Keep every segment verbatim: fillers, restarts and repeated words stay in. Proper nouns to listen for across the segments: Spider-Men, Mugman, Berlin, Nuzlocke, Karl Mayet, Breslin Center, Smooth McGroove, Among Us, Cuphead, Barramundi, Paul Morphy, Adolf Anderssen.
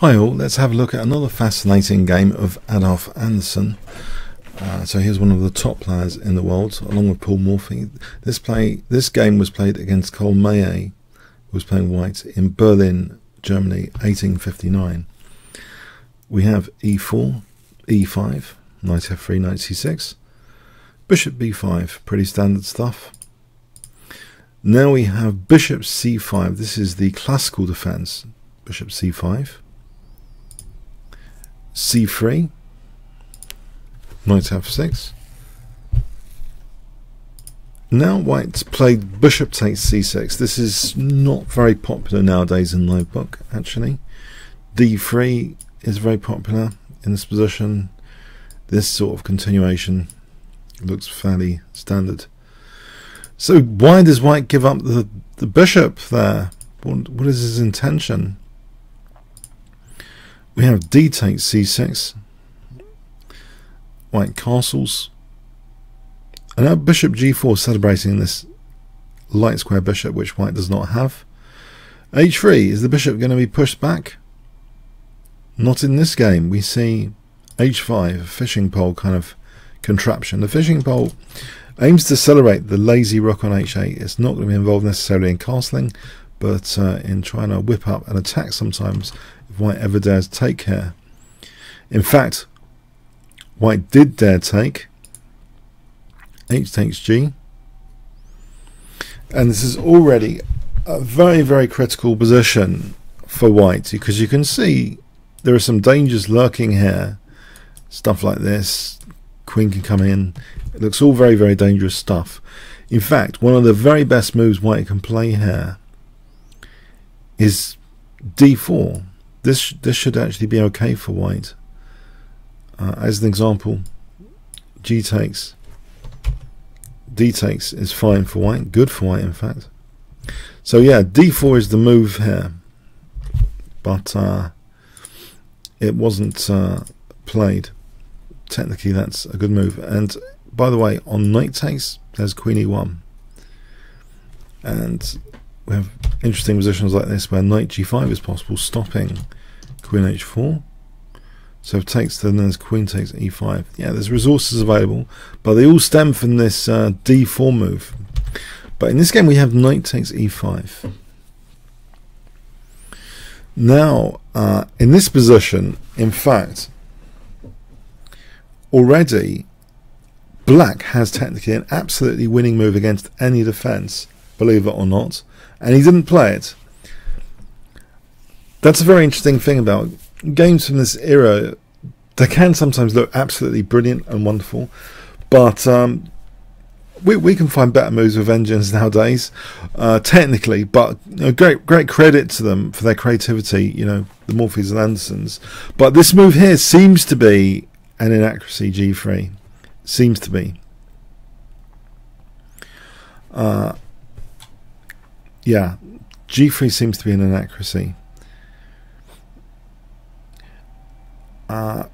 Hi all, let's have a look at another fascinating game of Adolf Anderssen. Uh, so here's one of the top players in the world, along with Paul Morphy. This play, this game was played against Karl Mayet, who was playing white, in Berlin, Germany, eighteen fifty-nine. We have e four, e five, knight f three, knight c six, bishop b five, pretty standard stuff. Now we have bishop c five, this is the classical defense, bishop c five. c three, knight f six. Now white's played bishop takes c six. This is not very popular nowadays in my book, actually. d three is very popular in this position. This sort of continuation looks fairly standard. So why does white give up the, the bishop there? What, what is his intention? We have d takes c six, white castles, and now bishop g four, celebrating this light square bishop which white does not have. h three, is the bishop going to be pushed back? Not in this game. We see h five, a fishing pole kind of contraption. The fishing pole aims to celebrate the lazy rook on h eight. It's not going to be involved necessarily in castling, but uh, in trying to whip up an attack sometimes, if white ever dares take here. In fact, white did dare take. H takes g. And this is already a very, very critical position for white, because you can see there are some dangers lurking here. Stuff like this. Queen can come in. It looks all very, very dangerous stuff. In fact, one of the very best moves white can play here is d four. This sh this should actually be okay for white. Uh, as an example, g takes, d takes is fine for white, good for white in fact. So yeah, d four is the move here, but uh, it wasn't uh, played. Technically, that's a good move. And by the way, on knight takes, there's queen e one, and we have interesting positions like this where knight g five is possible, stopping queen h four. So if takes, then there's queen takes e five. Yeah, there's resources available, but they all stem from this uh, d four move. But in this game, we have knight takes e five. Now, uh, in this position, in fact, already black has technically an absolutely winning move against any defense, believe it or not, and he didn't play it. That's a very interesting thing about games from this era. They can sometimes look absolutely brilliant and wonderful, but um, we, we can find better moves with engines nowadays, uh, technically, but you know, great great credit to them for their creativity, you know, the Morphys and Anderssens. But this move here seems to be an inaccuracy, g three. Seems to be. Uh, Yeah, g three seems to be an inaccuracy. Uh,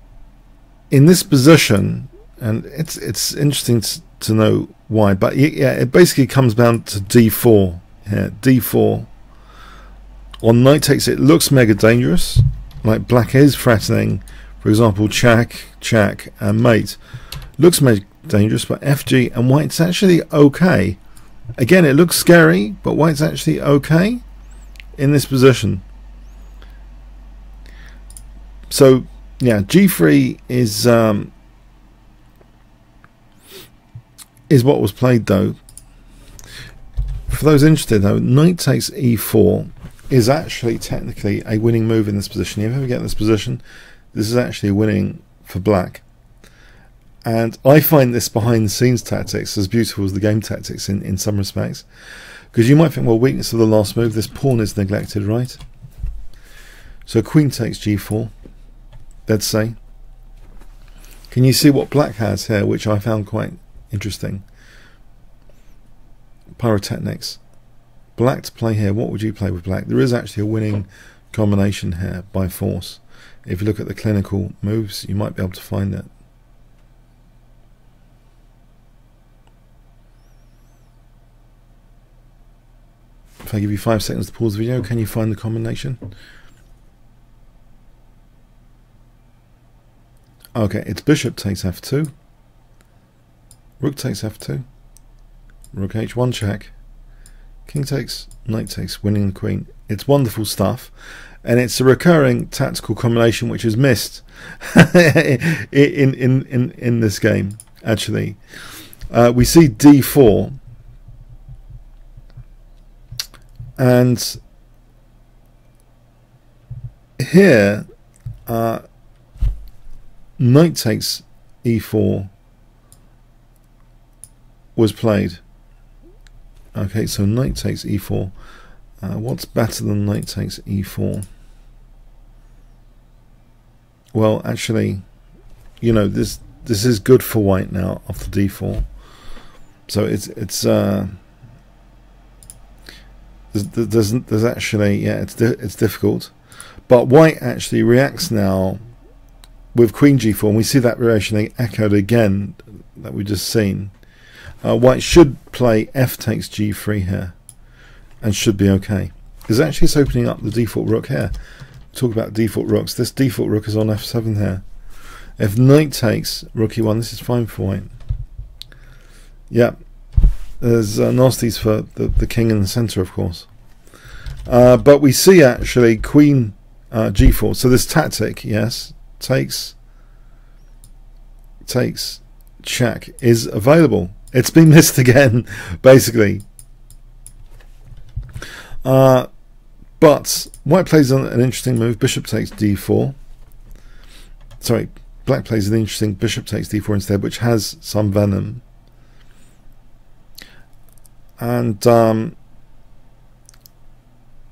in this position, and it's it's interesting to, to know why, but yeah, it basically comes down to d four here. d four on knight takes, it looks mega dangerous. Like black is threatening, for example, check, check, and mate. Looks mega dangerous, but f g and white's actually okay. Again, it looks scary, but white's actually okay in this position. So yeah, g three is um, is what was played though. For those interested though, knight takes e four is actually technically a winning move in this position. If you ever get in this position, this is actually winning for black. And I find this behind the scenes tactics as beautiful as the game tactics in, in some respects. Because you might think, well, weakness of the last move, this pawn is neglected, right? So queen takes g four, let's say. Can you see what black has here, which I found quite interesting? Pyrotechnics. Black to play here, what would you play with black? There is actually a winning combination here by force. If you look at the clinical moves, you might be able to find it. If I give you five seconds to pause the video, can you find the combination? Okay, it's bishop takes f two, rook takes f two, rook h one check, king takes, knight takes, winning the queen. It's wonderful stuff, and it's a recurring tactical combination which is missed in, in, in, in this game, actually. Uh, we see d four, and here uh, knight takes e four was played. Okay, so knight takes e four. Uh, what's better than knight takes e four? Well, actually, you know, this this is good for white now after d four. So it's it's uh, there's, there's there's actually yeah it's di it's difficult, but white actually reacts now with queen g four, and we see that reaction echoed again that we just seen. Uh, white should play f takes g three here, and should be okay. Because actually it's opening up the default rook here. Talk about default rooks. This default rook is on f seven here. If knight takes rook e one, this is fine for white. Yeah, there's uh, nasties for the, the king in the center, of course. Uh, but we see actually queen uh, g four. So this tactic, yes, takes, takes, check is available. It's been missed again, basically. Uh, but white plays an, an interesting move. Bishop takes d four. Sorry, black plays an interesting bishop takes d four instead, which has some venom. And um,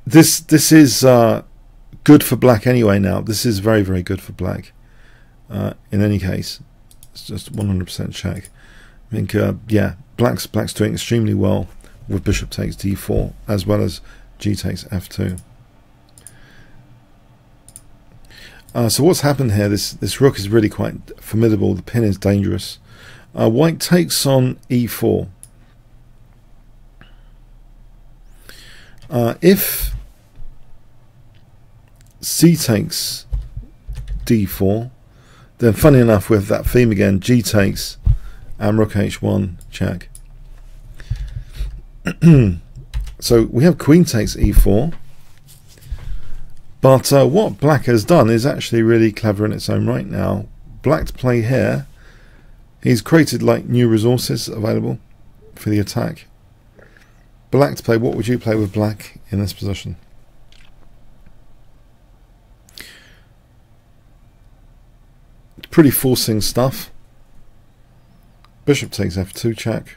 this this is uh, good for black anyway. Now this is very very good for black. Uh, in any case, it's just one hundred percent check. I think uh, yeah, black's black's doing extremely well with bishop takes d four, as well as g takes f two. Uh, so what's happened here, this this rook is really quite formidable, the pin is dangerous. Uh, white takes on e four. Uh, if c takes d four, then funny enough with that theme again, g takes and rook h one check. So we have queen takes e four, but uh, what black has done is actually really clever in its own right. Now black's play here, he's created like new resources available for the attack. Black's play, what would you play with black in this position? It's pretty forcing stuff. Bishop takes f two check,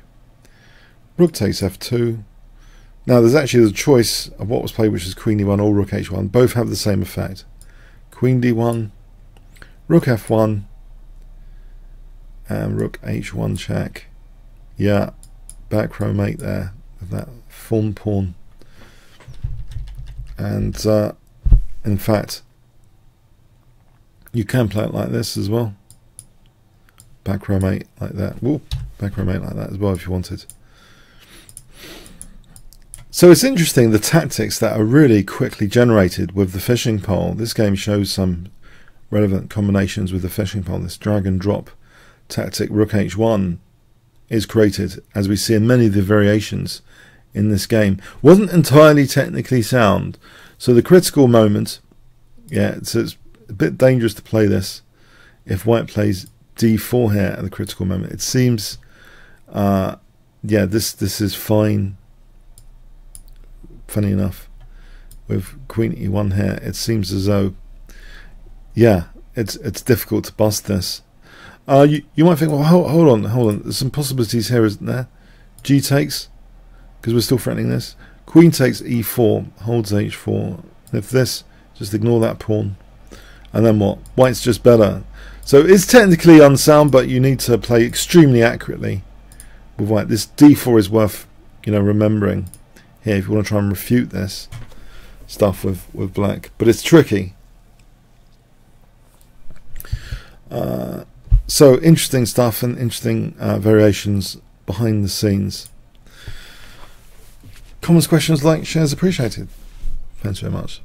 rook takes f two. Now there's actually the choice of what was played, which is queen d one or rook h one. Both have the same effect. Queen d one, rook f one, and rook h one check. Yeah, back row mate there with that fawn pawn. And uh, in fact, you can play it like this as well. Back row mate like that. Whoa, back row mate like that as well if you wanted. So it's interesting the tactics that are really quickly generated with the fishing pole. This game shows some relevant combinations with the fishing pole. This drag and drop tactic, rook h one, is created, as we see in many of the variations in this game. Wasn't entirely technically sound. So the critical moment, yeah, so it's a bit dangerous to play this if white plays d four here at the critical moment. It seems, uh, yeah, this this is fine. Funny enough, with queen e one here, it seems as though, yeah, it's it's difficult to bust this. Uh, you you might think, well, hold, hold on, hold on. There's some possibilities here, isn't there? G takes, because we're still threatening this. Queen takes e four, holds h four. If this, just ignore that pawn, and then what? White's just better. So it's technically unsound, but you need to play extremely accurately with white. This d four is worth, you know, remembering. Here, if you want to try and refute this stuff with, with black, but it's tricky. Uh, so interesting stuff and interesting uh, variations behind the scenes. Comments, questions, likes, shares appreciated. Thanks very much.